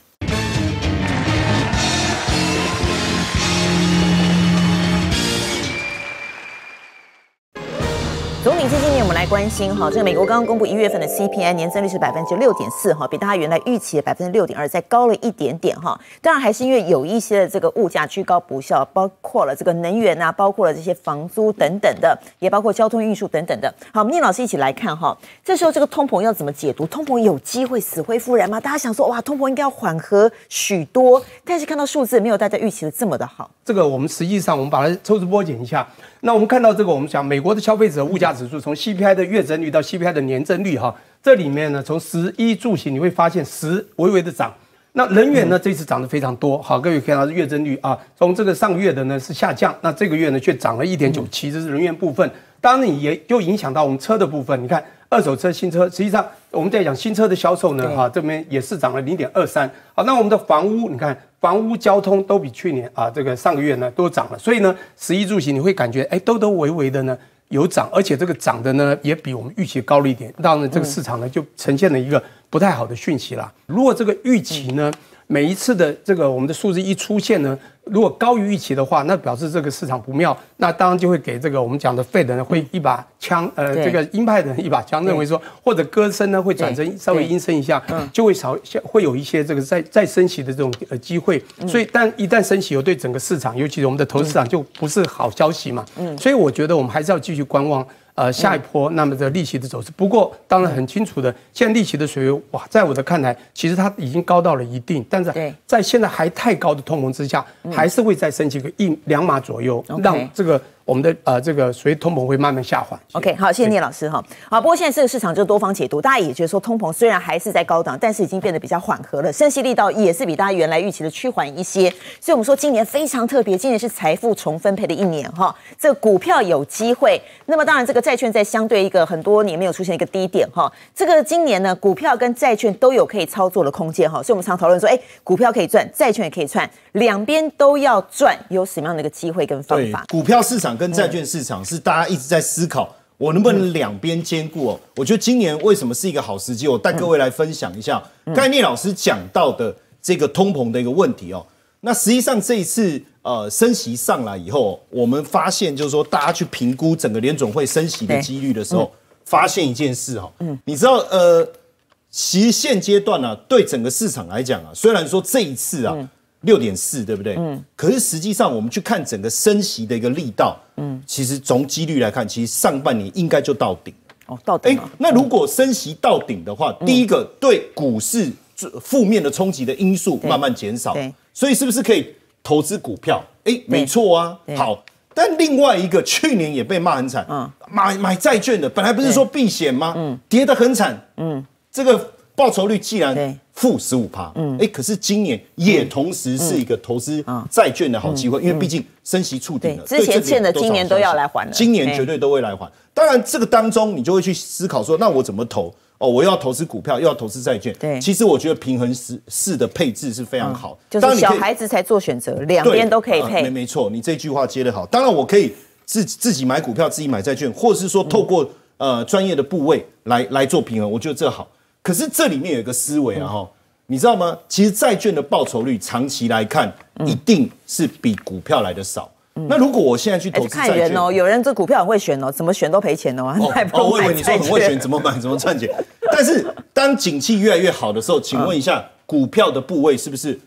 总理，今年我们来关心哈，这个美国刚刚公布一月份的 C P I 年增率是百分之六点四哈，比大家原来预期的百分之六点二再高了一点点哈。当然还是因为有一些的这个物价居高不下，包括了这个能源啊，包括了这些房租等等的，也包括交通运输等等的。好，我们聂老师一起来看哈，这时候这个通膨要怎么解读？通膨有机会死灰复燃吗？大家想说哇，通膨应该要缓和许多，但是看到数字没有大家预期的这么的好。这个我们实际上我们把它抽丝剥茧一下，那我们看到这个，我们想美国的消费者物价。指数从 C P I 的月增率到 C P I 的年增率哈，这里面呢，从食衣住行你会发现食微微的涨，那能源呢这次涨得非常多，好，各位看到月增率啊，从这个上个月的呢是下降，那这个月呢却涨了 一点九七， 这是能源部分，当然也又影响到我们车的部分，你看二手车、新车，实际上我们在讲新车的销售呢，哈、啊，这边也是涨了 零点二三， 好，那我们的房屋，你看。房屋、交通都比去年啊，这个上个月呢都涨了，所以呢，食衣住行你会感觉哎，兜兜微微的呢有涨，而且这个涨的呢也比我们预期高了一点，当然这个市场呢就呈现了一个不太好的讯息啦。如果这个预期呢每一次的这个我们的数字一出现呢，如果高于预期的话，那表示这个市场不妙，那当然就会给这个我们讲的Fed呢会一把枪，呃，这个鹰派的人一把枪，认为说或者歌声呢会转成稍微阴声一下，就会少会有一些这个再再升息的这种呃机会。所以，但一旦升息，有对整个市场，尤其是我们的投资市场就不是好消息嘛。所以我觉得我们还是要继续观望。 呃，下一波那么的利息的走势，不过当然很清楚的，现在利息的水位，哇，在我的看来，其实它已经高到了一定，但是在现在还太高的通膨之下，还是会再升级个一两码左右，让这个。 我们的呃，这个所以通膨会慢慢下滑。OK， 好，谢谢聂老师哈。好，不过现在这个市场就多方解读，大家也觉得说通膨虽然还是在高档，但是已经变得比较缓和了，升息力道也是比大家原来预期的趋缓一些。所以我们说今年非常特别，今年是财富重分配的一年哈。这个股票有机会，那么当然这个债券在相对一个很多年没有出现一个低点哈。这个今年呢，股票跟债券都有可以操作的空间哈。所以我们常讨论说，哎，股票可以赚，债券也可以赚，两边都要赚，有什么样的一个机会跟方法？股票市场。 跟债券市场是大家一直在思考，我能不能两边兼顾哦？我觉得今年为什么是一个好时机？我带各位来分享一下刚才聂老师讲到的这个通膨的一个问题哦。那实际上这一次呃升息上来以后，我们发现就是说，大家去评估整个联准会升息的几率的时候，发现一件事哦，你知道呃，其实现阶段呢、啊，对整个市场来讲啊，虽然说这一次啊。 六点四对不对？嗯，可是实际上我们去看整个升息的一个力道，嗯，其实从几率来看，其实上半年应该就到顶哦，到顶。哎，那如果升息到顶的话，嗯、第一个对股市负面的冲击的因素慢慢减少，所以是不是可以投资股票？哎，没错啊，好。但另外一个去年也被骂很惨，嗯，买买债券的本来不是说避险吗？嗯，跌得很惨，嗯，这个。 报酬率既然负百分之十五，嗯，哎，可是今年也同时是一个投资债券的好机会，因为毕竟升息触底了，之前欠的今年都要来还了，今年绝对都会来还。当然，这个当中你就会去思考说，那我怎么投？哦，我要投资股票，又要投资债券。对，其实我觉得平衡式的配置是非常好，就是小孩子才做选择，两边都可以配。没没错，你这句话接得好。当然，我可以自自己买股票，自己买债券，或者是说透过呃专业的部位来来做平衡，我觉得这好。 可是这里面有一个思维啊，哈，你知道吗？其实债券的报酬率长期来看，一定是比股票来的少。那如果我现在去投资债券哦，有人这股票很会选哦，怎么选都赔钱哦。哦，我以为你说很会选，怎么买怎么赚钱。但是当景气越来越好的时候，请问一下，股票的部位是不是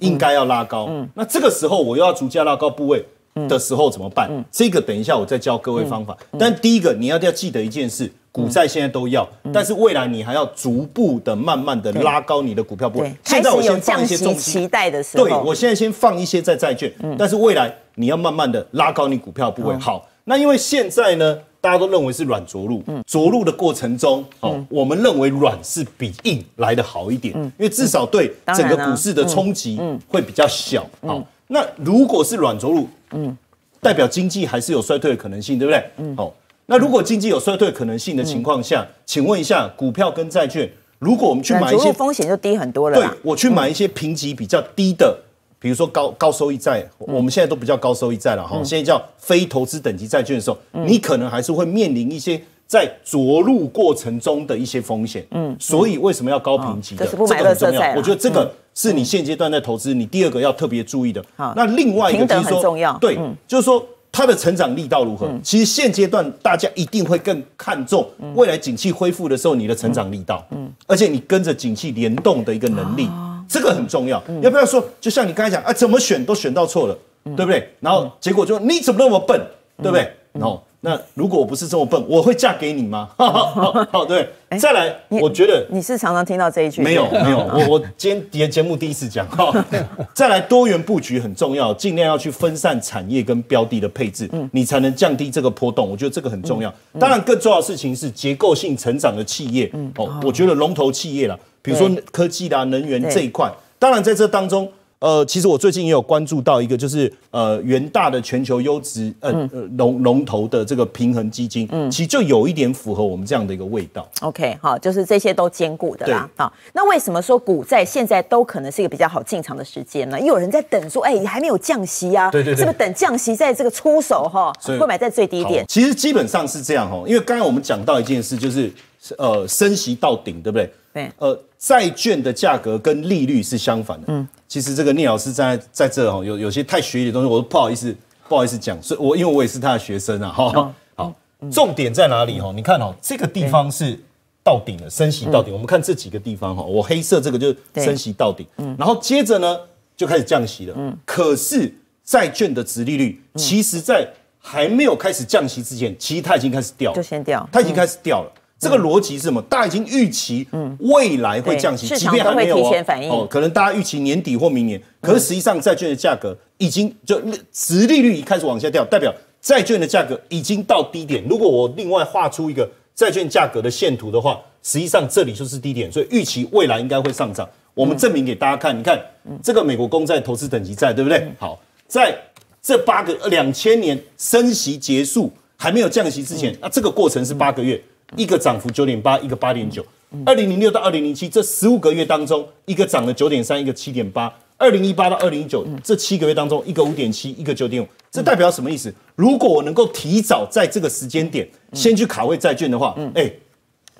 应该要拉高？那这个时候我又要逐渐拉高部位的时候怎么办？这个等一下我再教各位方法。但第一个你要要记得一件事。 股债现在都要，但是未来你还要逐步的、慢慢的拉高你的股票部位。现在我先放一些重心，期待的时候，对我现在先放一些在债券，但是未来你要慢慢的拉高你股票部位。好，那因为现在呢，大家都认为是软着陆，着陆的过程中，哦，我们认为软是比硬来的好一点，因为至少对整个股市的冲击会比较小。好，那如果是软着陆，嗯，代表经济还是有衰退的可能性，对不对？嗯，好。 那如果经济有衰退可能性的情况下，嗯、请问一下，股票跟债券，如果我们去买一些风险就低很多了，对我去买一些评级比较低的，嗯、比如说高高收益债，嗯、我们现在都不叫高收益债了哈，嗯、现在叫非投资等级债券的时候，嗯、你可能还是会面临一些在着陆过程中的一些风险，嗯，所以为什么要高评级的？哦、这个很重要，我觉得这个。嗯 是你现阶段在投资，你第二个要特别注意的。那另外一个就是说，对，就是说它的成长力道如何？其实现阶段大家一定会更看重未来景气恢复的时候你的成长力道，嗯，而且你跟着景气联动的一个能力，这个很重要。要不要说，就像你刚才讲啊，怎么选都选到错了，对不对？然后结果就你怎么那么笨，对不对？然后那如果我不是这么笨，我会嫁给你吗？好，对。 再来，我觉得你是常常听到这一句。没有，没有，我我今天节目第一次讲哈。再来，多元布局很重要，尽量要去分散产业跟标的的配置，你才能降低这个波动。我觉得这个很重要。当然，更重要的事情是结构性成长的企业。哦，我觉得龙头企业啦，比如说科技啦、能源这一块。当然，在这当中，呃，其实我最近也有关注到一个，就是呃，元大的全球优质呃龙龙头的这个平衡基金，其实就有一点符合我们这样的一个味道。 OK， 好，就是这些都兼顾的啦。好，那为什么说股债现在都可能是一个比较好进场的时间呢？因为有人在等说，哎、欸，还没有降息啊，对对对，是不是等降息在这个出手哈，会买在最低点？其实基本上是这样哈，因为刚才我们讲到一件事，就是呃升息到顶，对不对？对，呃，债券的价格跟利率是相反的。嗯，其实这个聂老师在在这哈，有有些太学理的东西，我都不好意思不好意思讲，所以我因为我也是他的学生啊，哈、哦。好，重点在哪里哈？你看哈，这个地方是到顶了，升息到顶。嗯、我们看这几个地方哈，我黑色这个就是升息到顶，嗯、然后接着呢就开始降息了。嗯，可是债券的殖利率，其实在还没有开始降息之前，其实它已经开始掉了，就先掉，它已经开始掉了。嗯， 这个逻辑是什么？大家已经预期未来会降息，嗯、即便还没有、哦哦、可能大家预期年底或明年。可是实际上，债券的价格已经就殖利率一开始往下掉，代表债券的价格已经到低点。如果我另外画出一个债券价格的线图的话，实际上这里就是低点，所以预期未来应该会上涨。我们证明给大家看，你看这个美国公债、投资等级债，对不对？好，在这八个两千年升息结束还没有降息之前，那、嗯啊、这个过程是八个月。 一个涨幅 九点八， 一个 八点九。二零零六到二零零七这十五个月当中，一个涨了 九点三， 一个 七点八。二零一八到二零一九这七个月当中，一个 五点七， 一个 九点五。这代表什么意思？如果我能够提早在这个时间点先去卡位债券的话，哎，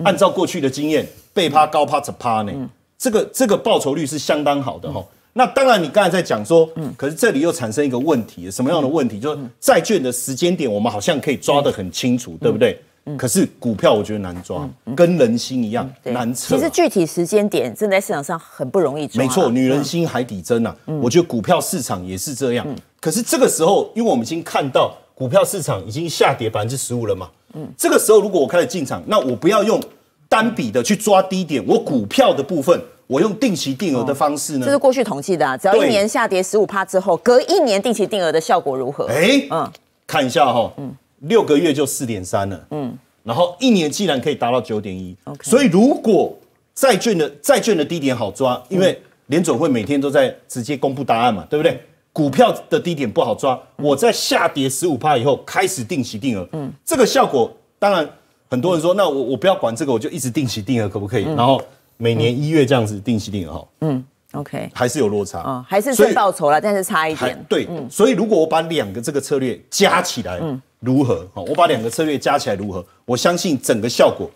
按照过去的经验，倍趴高趴十趴呢，这个这个报酬率是相当好的哈。那当然，你刚才在讲说，可是这里又产生一个问题，什么样的问题？就是债券的时间点，我们好像可以抓得很清楚，对不对？ 可是股票我觉得难抓，跟人心一样难测。其实具体时间点正在市场上很不容易抓。没错，女人心海底针啊！我觉得股票市场也是这样。可是这个时候，因为我们已经看到股票市场已经下跌百分之十五了嘛，这个时候如果我开始进场，那我不要用单笔的去抓低点，我股票的部分。 我用定期定额的方式呢？这是过去统计的啊，只要一年下跌十五趴之后，隔一年定期定额的效果如何？哎，嗯，看一下哈，嗯，六个月就四点三了，嗯，然后一年既然可以达到九点一，所以如果债券的债券的低点好抓，因为联准会每天都在直接公布答案嘛，对不对？股票的低点不好抓，我在下跌十五趴以后开始定期定额，嗯，这个效果当然很多人说，那我我不要管这个，我就一直定期定额可不可以？然后。 每年一月这样子定期定额哈，嗯 ，OK， 还是有落差，哦、还是正报酬了，但是差一点。对，嗯、所以如果我把两个这个策略加起来，嗯、如何？好，我把两个策略加起来如何？我相信整个效果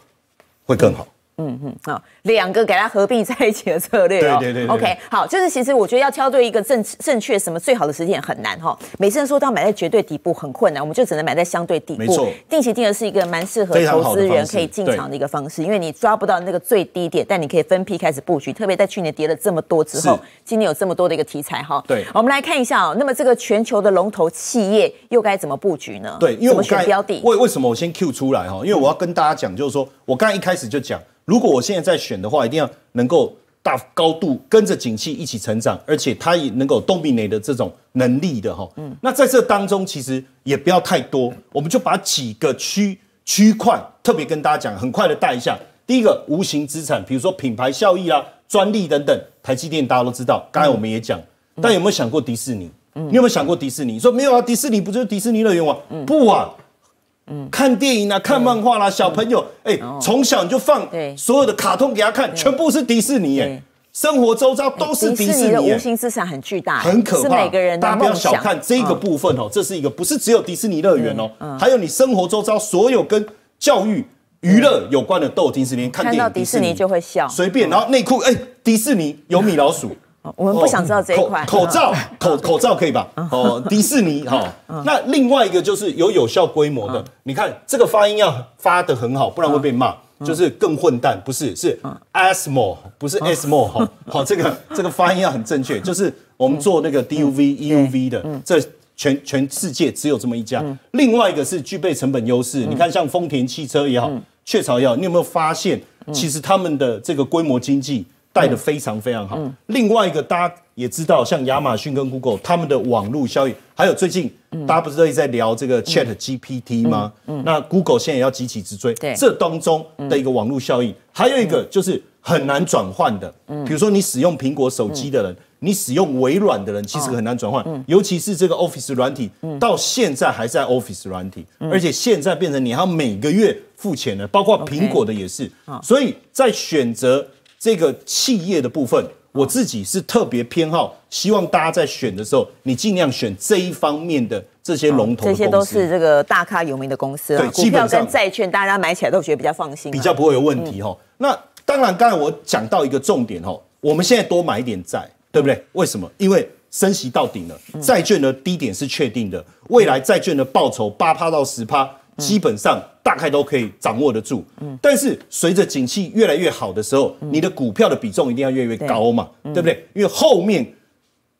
会更好。嗯 嗯嗯，好，两个给它合并在一起的策略哦。对对对 ，OK， 好，就是其实我觉得要挑对一个正正确什么最好的时间很难哈、哦。每次人说到买在绝对底部很困难，我们就只能买在相对底部。没错，定期定额是一个蛮适合投资人可以进场的一个方式，因为你抓不到那个最低点，但你可以分批开始布局。特别在去年跌了这么多之后，今年有这么多的一个题材哈、哦。对，我们来看一下哦。那么这个全球的龙头企业又该怎么布局呢？对，因为我选标的。为为什么我先 Q 出来哈？因为我要跟大家讲，就是说我刚才一开始就讲。 如果我现在在选的话，一定要能够大高度跟着景气一起成长，而且它也能够 dominate 的这种能力的哈。嗯，那在这当中其实也不要太多，我们就把几个区区块特别跟大家讲，很快的带一下。第一个无形资产，比如说品牌效益啦、啊、专利等等。台积电大家都知道，刚才我们也讲，嗯、但有没有想过迪士尼？嗯、你有没有想过迪士尼？你说没有啊，迪士尼不就是迪士尼乐园吗？嗯、不啊。 嗯，看电影啊，看漫画啦，小朋友，哎，从小你就放所有的卡通给他看，全部是迪士尼，哎，生活周遭都是迪士尼。的无形资产很巨大，很可怕，是每个人的梦想。大家不要小看这个部分哦，这是一个不是只有迪士尼乐园哦，还有你生活周遭所有跟教育、娱乐有关的都有迪士尼。看到迪士尼就会笑，随便，然后内裤，哎，迪士尼有米老鼠。 我们不想知道这一块。口罩，口口罩可以吧？哦，迪士尼哈。那另外一个就是有有效规模的，你看这个发音要发得很好，不然会被骂。就是更混蛋，不是是 A S M O， 不是 A S M O 哈。好，这个这个发音要很正确。就是我们做那个 D U V、E U V 的，这全全世界只有这么一家。另外一个是具备成本优势，你看像丰田汽车也好，雀巢也好，你有没有发现，其实他们的这个规模经济？ 带得非常非常好。嗯、另外一个大家也知道，像亚马逊跟 Google 他们的网络效益，还有最近、嗯、大家不是一直在聊这个 Chat G P T 吗？嗯嗯、那 Google 现在也要急起直追，这当中的一个网络效益，嗯、还有一个就是很难转换的。嗯、比如说你使用苹果手机的人，嗯、你使用微软的人，其实很难转换，哦嗯、尤其是这个 Office 软体，嗯、到现在还在 Office 软体，嗯、而且现在变成你要每个月付钱了，包括苹果的也是。Okay, 所以在选择。 这个企业的部分，我自己是特别偏好，希望大家在选的时候，你尽量选这一方面的这些龙头的公司、嗯。这些都是这个大咖有名的公司、啊，对，股票跟债券大家买起来都觉得比较放心、啊，比较不会有问题哈、哦。嗯、那当然，刚才我讲到一个重点哦，我们现在多买一点债，对不对？为什么？因为升息到顶了，债券的低点是确定的，未来债券的报酬八趴到十趴，基本上大概都可以掌握得住。但是随着景气越来越好的时候，你的股票的比重一定要越来越高嘛，对不对？因为后面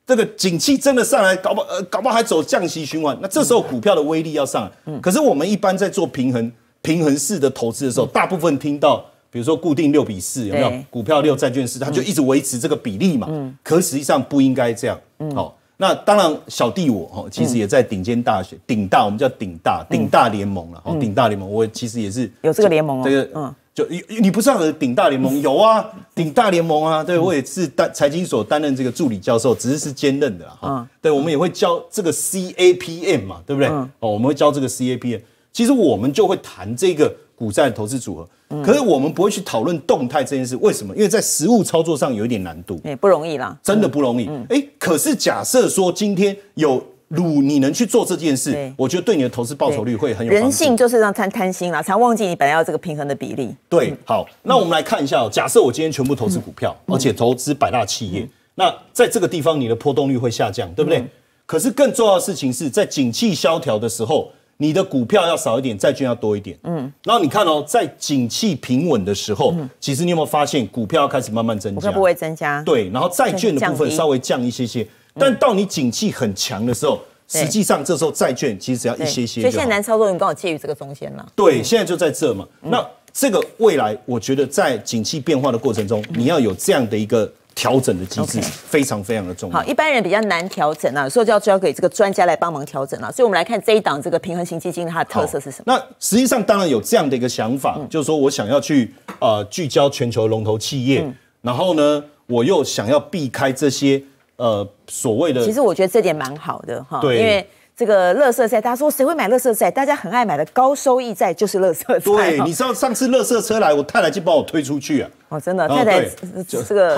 这个景气真的上来，搞不呃搞不好还走降息循环，那这时候股票的威力要上来。可是我们一般在做平衡平衡式的投资的时候，大部分听到。比如说固定六比四有没有？股票六债券四，它就一直维持这个比例嘛。嗯、可实际上不应该这样。好、嗯哦，那当然小弟我哈、哦，其实也在顶尖大学，顶、嗯、大我们叫顶大，顶大联盟了。哦，顶大联盟，我其实也是有这个联盟哦。这个嗯，就你不知道顶大联盟有啊，顶大联盟啊，对我也是担财经所担任这个助理教授，只是是兼任的啦。哈、嗯，对，我们也会教这个 C A P M 嘛，对不对？嗯、哦，我们会教这个 C A P M， 其实我们就会谈这个。股债投资组合，可是我们不会去讨论动态这件事，为什么？因为在实务操作上有一点难度，也不容易啦，真的不容易。嗯嗯欸、可是假设说今天有如你能去做这件事，我觉得对你的投资报酬率会很有帮助。人性就是让贪贪心啦，常忘记你本来要这个平衡的比例。对，好，那我们来看一下、喔，假设我今天全部投资股票，嗯、而且投资百大企业，嗯、那在这个地方你的波动率会下降，对不对？嗯、可是更重要的事情是在景气萧条的时候。你的股票要少一点，债券要多一点。嗯，然后你看哦，在景气平稳的时候，嗯、其实你有没有发现股票要开始慢慢增加？股票不会增加。对，然后债券的部分稍微降一些些，嗯、但到你景气很强的时候，实际上这时候债券其实只要一些些。所以现在难操作，你刚好介于这个中间了。对，嗯、现在就在这嘛。嗯、那这个未来，我觉得在景气变化的过程中，嗯、你要有这样的一个。调整的机制 Okay. 非常非常的重要。好，一般人比较难调整啊，所以就要交给这个专家来帮忙调整啊。所以我们来看这一档这个平衡型基金它的特色是什么？那实际上当然有这样的一个想法，嗯、就是说我想要去呃聚焦全球龙头企业，嗯、然后呢我又想要避开这些呃所谓的。其实我觉得这点蛮好的哈，因为。这个垃圾债，大家说谁会买垃圾债？大家很爱买的高收益债就是垃圾债。对，你知道上次垃圾车来，我太太就把我推出去啊！哦，真的，太太这个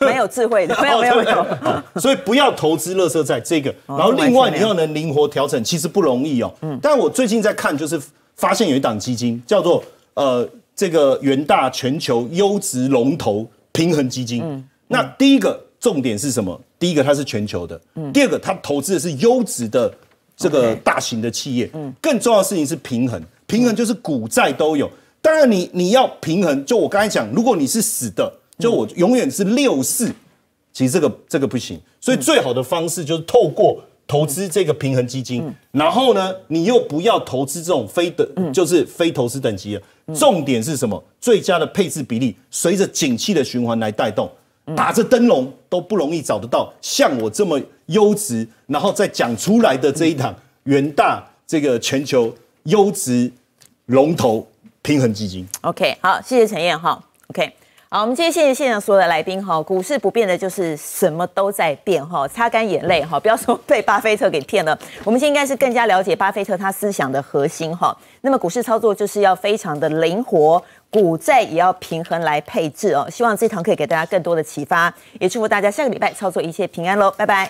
蛮有智慧的，没有没有没有。所以不要投资垃圾债这个，然后另外你要能灵活调整，其实不容易哦。嗯。但我最近在看，就是发现有一档基金叫做呃这个元大全球优质龙头平衡基金。嗯。那第一个重点是什么？第一个它是全球的，第二个它投资的是优质的。这个大型的企业，嗯，更重要的事情是平衡，平衡就是股债都有。当然你，你你要平衡，就我刚才讲，如果你是死的，就我永远是六四，其实这个这个不行。所以最好的方式就是透过投资这个平衡基金，嗯、然后呢，你又不要投资这种非的，嗯、就是非投资等级的。重点是什么？最佳的配置比例，随着景气的循环来带动。打着灯笼都不容易找得到，像我这么优质，然后再讲出来的这一档元大这个全球优质龙头平衡基金。OK， 好，谢谢陈彦哈。OK， 好，我们今天谢谢现场所有的来宾哈。股市不变的就是什么都在变哈，擦干眼泪哈，不要说被巴菲特给骗了。我们现在应该是更加了解巴菲特他思想的核心哈。那么股市操作就是要非常的灵活。股债也要平衡来配置哦，希望这堂课可以给大家更多的启发，也祝福大家下个礼拜操作一切平安喽，拜拜。